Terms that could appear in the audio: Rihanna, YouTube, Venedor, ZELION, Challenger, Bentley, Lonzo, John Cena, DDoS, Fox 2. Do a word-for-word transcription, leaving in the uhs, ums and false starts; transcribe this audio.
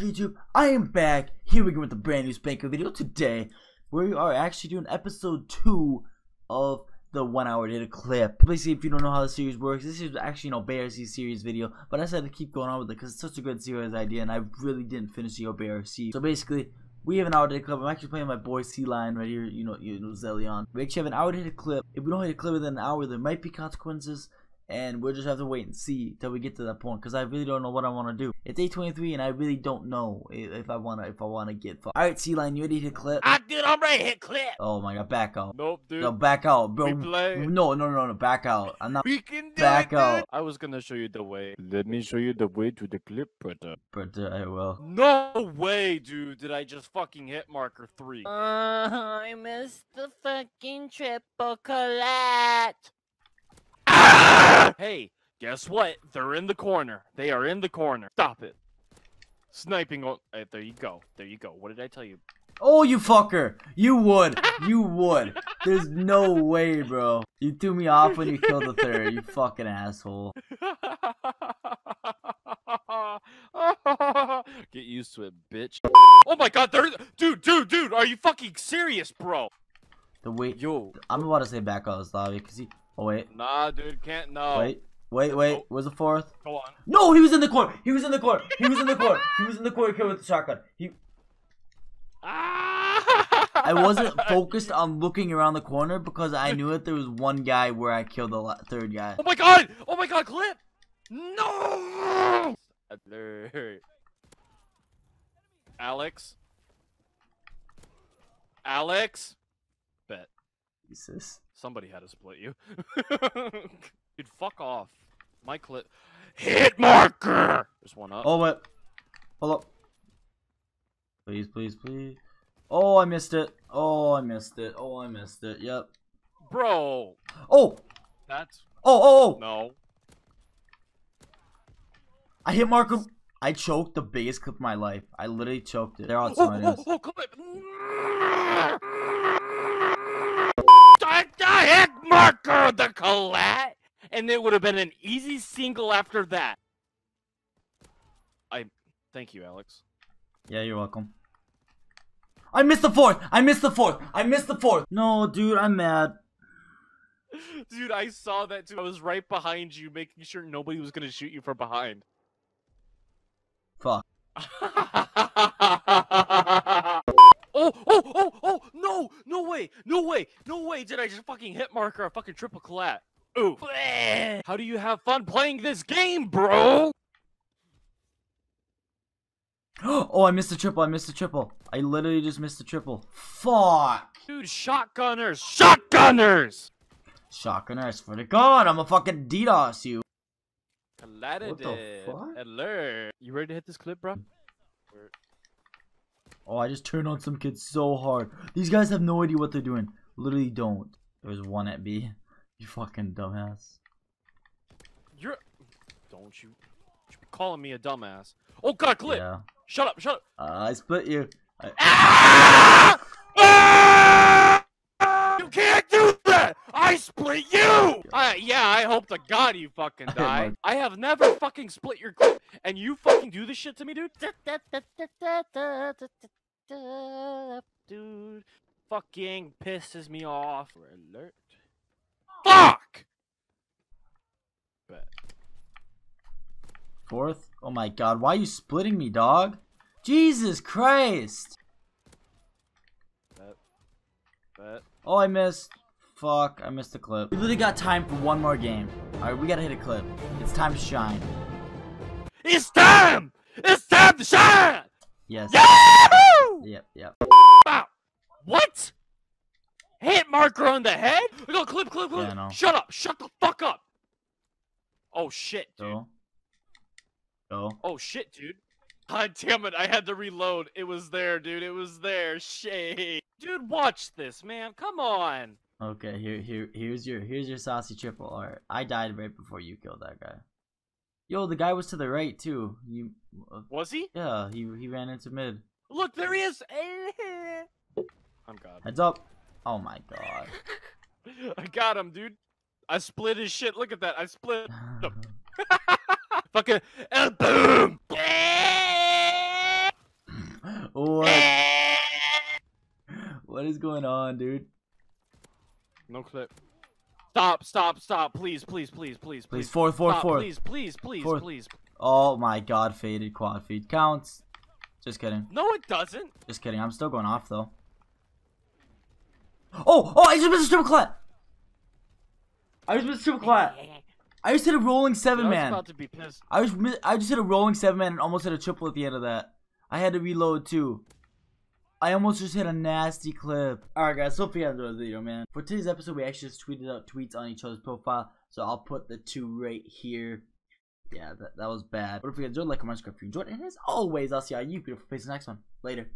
up YouTube? I am back. Here we go with the brand new spanker video. Today we are actually doing episode two of the one hour data clip. Basically, if you don't know how the series works, this is actually an O B R C series video, but I decided to keep going on with it because it's such a good series idea and I really didn't finish the O B R C. So basically, we have an hour data clip. I'm actually playing my boy C-Lion right here, you know, you know, Zelion. We actually have an hour data clip. If we don't hit a clip within an hour, there might be consequences. And we'll just have to wait and see till we get to that point, because I really don't know what I want to do. It's eight twenty-three, and I really don't know if I wanna if I wanna get fucked. All right, C-Lion, you ready to hit clip? I did. I'm ready to hit clip. Oh my god, back out. Nope, dude. No, back out, bro. No, no, no, no, back out. I'm not. We can do back it, dude. Out. I was gonna show you the way. Let me show you the way to the clip, brother. Brother, I will. No way, dude. Did I just fucking hit marker three? Uh, I missed the fucking triple collat. Hey, guess what? They're in the corner. They are in the corner. Stop it. Sniping on. Hey, there you go. There you go. What did I tell you? Oh, you fucker. You would. You would. There's no way, bro. You threw me off when you killed the third. You fucking asshole. Get used to it, bitch. Oh my god. There. Dude, dude, dude. Are you fucking serious, bro? The wait. Yo. I'm about to say back out of Slavia because he. Oh wait. Nah, dude, can't no. Wait, wait, wait. Where's the fourth? Go on. No, he was in the corner. He was in the corner. He was in the corner. He was in the corner. Killed with the shotgun. He. I wasn't focused on looking around the corner because I knew that there was one guy where I killed the third guy. Oh my god! Oh my god! Clip! No! Alert. Alex. Alex. Bet. Jesus. Somebody had to split you. Dude, fuck off. My clip. Hit marker! There's one up. Oh, what? Hold up. Please, please, please. Oh, I missed it. Oh, I missed it. Oh, I missed it. Yep. Bro! Oh! That's. Oh, oh, oh! No. I hit marker. I choked the biggest clip of my life. I literally choked it. They're outside. Oh, oh, oh, oh, clip! Marker the collat, and it would have been an easy single after that. I thank you, Alex. Yeah, you're welcome. I missed the fourth. I missed the fourth. I missed the fourth. No, dude, I'm mad. Dude, I saw that too. I was right behind you, making sure nobody was gonna shoot you from behind. Fuck. Oh, oh, oh, oh, no, no way, no way, no way did I just fucking hit marker a fucking triple collat. Ooh. How do you have fun playing this game, bro? Oh, I missed a triple, I missed a triple. I literally just missed a triple. Fuck. Dude, shotgunners, shotgunners. Shotgunners, for the god, I'm a fucking DDoS you. Collatted. What the fuck? Alert. You ready to hit this clip, bro? We're Oh, I just turned on some kids so hard. These guys have no idea what they're doing. Literally don't. There's one at B. You fucking dumbass. You're... Don't you... You're calling me a dumbass. Oh god, clip! Yeah. Shut up, shut up! Uh, I split you. I... Ah! Ah! Ah! You can't do that! I split you! Yeah, I, yeah, I hope to god you fucking die. I have never fucking split your clip. And you fucking do this shit to me, dude? Dude, fucking pisses me off. Alert. Fuck! Bet. Fourth? Oh my god, why are you splitting me, dog? Jesus Christ! Bet. Bet. Oh, I missed. Fuck, I missed the clip. We literally got time for one more game. Alright, we gotta hit a clip. It's time to shine. It's time! It's time to shine! Yes. Yahoo! Yep, yep. Wow. What? Hit marker on the head? We go clip, clip, clip. Yeah, no. Shut up! Shut the fuck up! Oh shit, dude. Go. Go. Oh shit, dude. God damn it! I had to reload. It was there, dude. It was there. Shit. Dude, watch this, man. Come on. Okay, here, here, here's your, here's your saucy triple. All right, I died right before you killed that guy. Yo, the guy was to the right too. You uh, was he? Yeah, he he ran into mid. Look, there he is. I'm god. Heads up! Oh my god. I got him, dude. I split his shit. Look at that. I split him. Fucking and boom. what? What is going on, dude? No clip. Stop, stop, stop. Please, please, please, please, please. Please, fourth, fourth, stop. fourth. Please, please, please, fourth. please. Oh my god, faded quad feed counts. Just kidding. No, it doesn't. Just kidding. I'm still going off, though. Oh, oh, I just missed a triple clat. I just missed a triple clat. I just hit a rolling seven man. I was about to be pissed. I just, I just hit a rolling seven man and almost hit a triple at the end of that. I had to reload, too. I almost just hit a nasty clip. Alright guys, so hope you enjoyed the video, man. For today's episode, we actually just tweeted out tweets on each other's profile. So I'll put the two right here. Yeah, that, that was bad. But if you enjoyed, like, comment, subscribe if you enjoyed. And as always, I'll see you all you beautiful faces in the next one. Later.